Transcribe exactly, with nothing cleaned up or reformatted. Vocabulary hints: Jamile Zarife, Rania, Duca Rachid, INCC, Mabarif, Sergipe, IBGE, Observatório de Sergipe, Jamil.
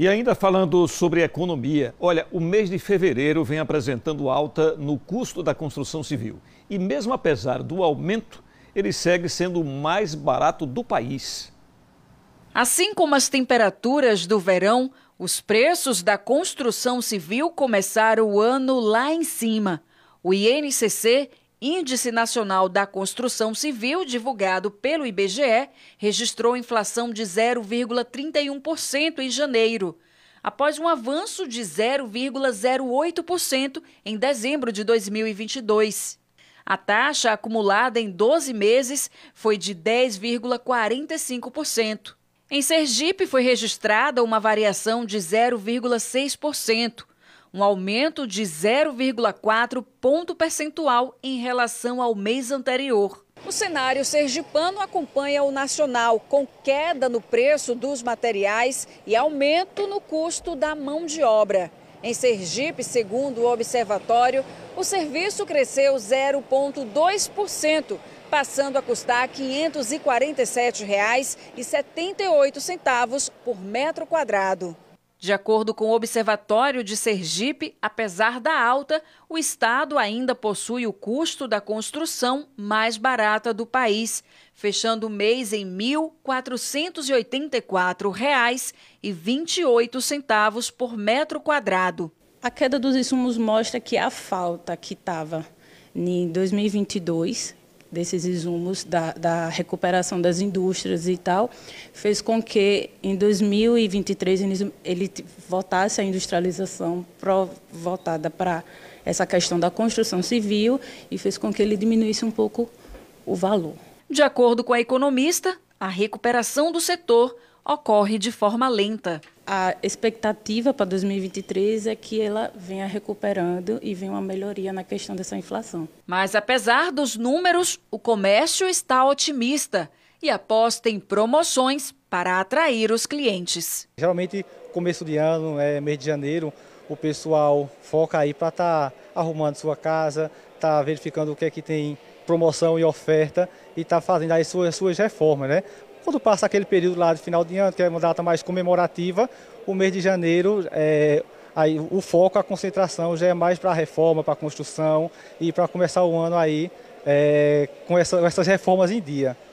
E ainda falando sobre economia, olha, o mês de fevereiro vem apresentando alta no custo da construção civil. E mesmo apesar do aumento, ele segue sendo o mais barato do país. Assim como as temperaturas do verão, os preços da construção civil começaram o ano lá em cima. O I N C C, Índice Nacional da Construção Civil, divulgado pelo I B G E, registrou inflação de zero vírgula trinta e um por cento em janeiro, após um avanço de zero vírgula zero oito por cento em dezembro de dois mil e vinte e dois. A taxa acumulada em doze meses foi de dez vírgula quarenta e cinco por cento. Em Sergipe, foi registrada uma variação de zero vírgula seis por cento, um aumento de zero vírgula quatro ponto percentual em relação ao mês anterior. O cenário sergipano acompanha o nacional, com queda no preço dos materiais e aumento no custo da mão de obra. Em Sergipe, segundo o observatório, o serviço cresceu zero vírgula dois por cento, passando a custar quinhentos e quarenta e sete reais e setenta e oito centavos por metro quadrado. De acordo com o Observatório de Sergipe, apesar da alta, o estado ainda possui o custo da construção mais barata do país, fechando o mês em mil quatrocentos e oitenta e quatro reais e vinte e oito centavos por metro quadrado. A queda dos insumos mostra que a falta que estava em dois mil e vinte e dois, desses insumos da, da recuperação das indústrias e tal, fez com que em dois mil e vinte e três ele voltasse à industrialização pro, voltada para essa questão da construção civil e fez com que ele diminuísse um pouco o valor. De acordo com a economista, a recuperação do setor ocorre de forma lenta. A expectativa para dois mil e vinte e três é que ela venha recuperando e venha uma melhoria na questão dessa inflação. Mas apesar dos números, o comércio está otimista e aposta em promoções para atrair os clientes. Geralmente, começo de ano, é, mês de janeiro, o pessoal foca aí para estar arrumando sua casa, tá verificando o que é que tem promoção e oferta e tá fazendo aí suas, suas reformas, né? Quando passa aquele período lá de final de ano, que é uma data mais comemorativa, o mês de janeiro, é, aí, o foco, a concentração já é mais para a reforma, para a construção e para começar o ano aí é, com, essa, com essas reformas em dia.